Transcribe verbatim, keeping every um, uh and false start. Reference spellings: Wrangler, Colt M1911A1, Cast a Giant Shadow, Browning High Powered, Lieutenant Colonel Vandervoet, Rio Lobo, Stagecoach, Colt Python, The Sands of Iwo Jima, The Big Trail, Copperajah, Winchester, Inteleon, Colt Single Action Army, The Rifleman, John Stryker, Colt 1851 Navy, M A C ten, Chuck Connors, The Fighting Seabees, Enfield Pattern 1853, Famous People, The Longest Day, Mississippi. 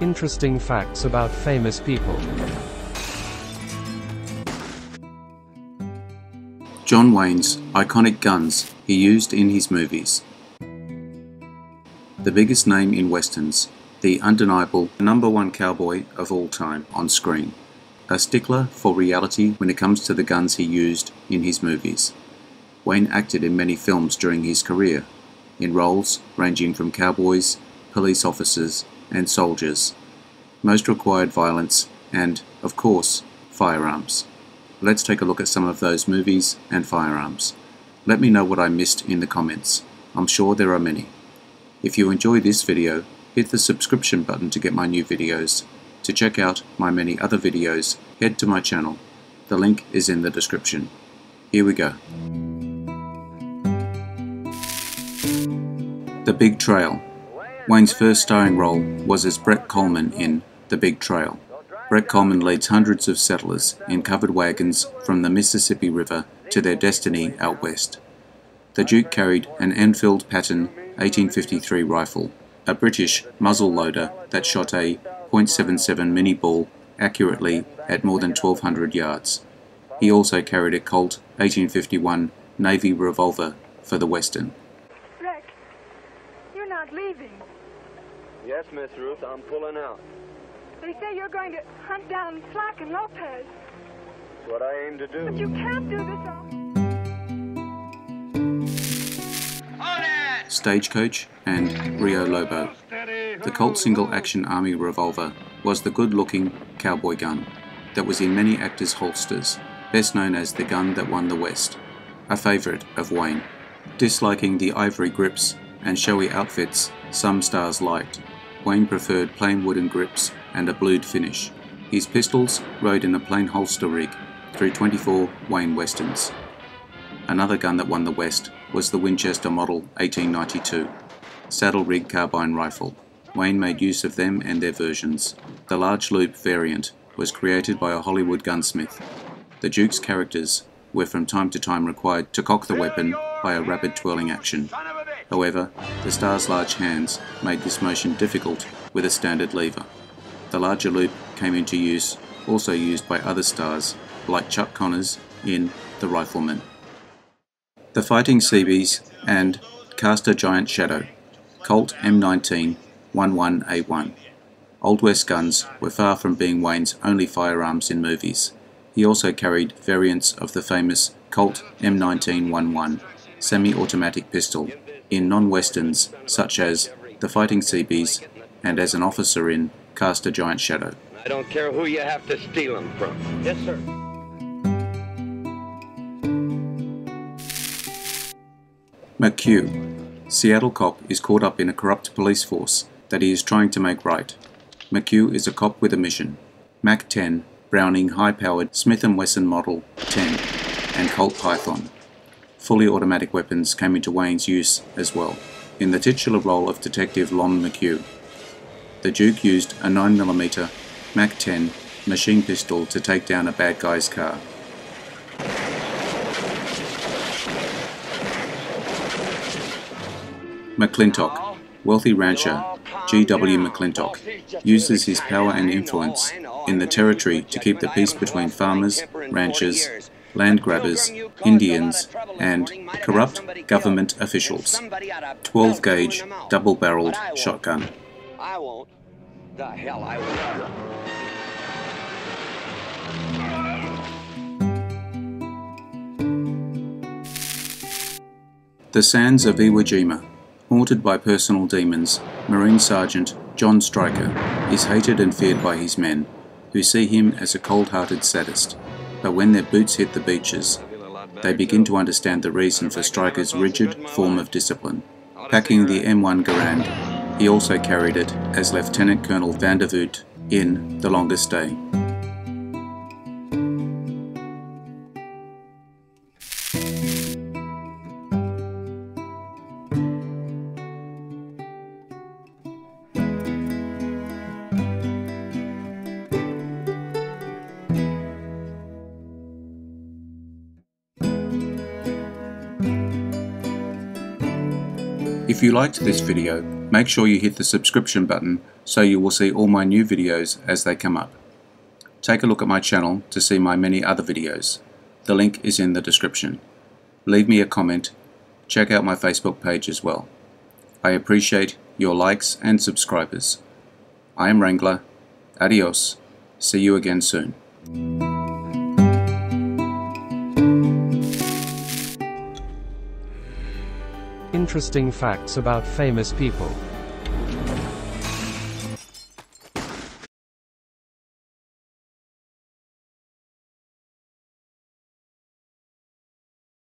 Interesting facts about famous people. John Wayne's iconic guns he used in his movies. The biggest name in westerns, the undeniable number one cowboy of all time on screen. A stickler for reality when it comes to the guns he used in his movies. Wayne acted in many films during his career, in roles ranging from cowboys, police officers, and soldiers. Most required violence and, of course, firearms. Let's take a look at some of those movies and firearms. Let me know what I missed in the comments. I'm sure there are many. If you enjoy this video, hit the subscription button to get my new videos. To check out my many other videos, head to my channel. The link is in the description. Here we go. The Big Trail. Wayne's first starring role was as Brett Coleman in The Big Trail. Brett Coleman leads hundreds of settlers in covered wagons from the Mississippi River to their destiny out west. The Duke carried an Enfield Pattern eighteen fifty-three rifle, a British muzzle loader that shot a point seven seven mini ball accurately at more than twelve hundred yards. He also carried a Colt eighteen fifty-one Navy revolver for the Western. Rick, you're not leaving. Yes, Miss Ruth, I'm pulling out. They say you're going to hunt down Slack and Lopez. That's what I aim to do. But you can't do this all. Hold it! Stagecoach and Rio Lobo. The Colt Single Action Army revolver was the good-looking cowboy gun that was in many actors' holsters, best known as the gun that won the West, a favourite of Wayne. Disliking the ivory grips and showy outfits some stars liked, Wayne preferred plain wooden grips and a blued finish. His pistols rode in a plain holster rig through twenty-four Wayne Westerns. Another gun that won the West was the Winchester Model eighteen ninety-two, saddle rig carbine rifle. Wayne made use of them and their versions. The large loop variant was created by a Hollywood gunsmith. The Duke's characters were from time to time required to cock the weapon by a rapid twirling action. However, the star's large hands made this motion difficult with a standard lever. The larger loop came into use, also used by other stars, like Chuck Connors in The Rifleman. The Fighting Seabees and Cast a Giant Shadow, Colt M nineteen eleven A one. Old West guns were far from being Wayne's only firearms in movies. He also carried variants of the famous Colt M nineteen eleven semi-automatic pistol in non-westerns such as The Fighting Seabees and as an officer in Cast a Giant Shadow. I don't care who you have to steal them from. Yes, sir. McQ. Seattle cop is caught up in a corrupt police force that he is trying to make right. McQ is a cop with a mission. M A C ten, Browning High Powered, Smith and Wesson Model ten, and Colt Python. Fully automatic weapons came into Wayne's use as well, in the titular role of Detective Lon McQ. The Duke used a nine millimeter M A C ten machine pistol to take down a bad guy's car. McClintock, wealthy rancher G W McClintock, uses his power and influence in the territory to keep the peace between farmers, ranchers, land grabbers, Indians, and corrupt government officials. twelve gauge double-barreled shotgun. I won't. The hell I will. The Sands of Iwo Jima. Haunted by personal demons, Marine Sergeant John Stryker is hated and feared by his men, who see him as a cold-hearted sadist. But when their boots hit the beaches, they begin to understand the reason for Stryker's rigid form of discipline. Packing the M one Garand, he also carried it as Lieutenant Colonel Vandervoet in The Longest Day. If you liked this video, make sure you hit the subscription button so you will see all my new videos as they come up. Take a look at my channel to see my many other videos. The link is in the description. Leave me a comment. Check out my Facebook page as well. I appreciate your likes and subscribers. I am Wrangler. Adios. See you again soon. Interesting facts about famous people.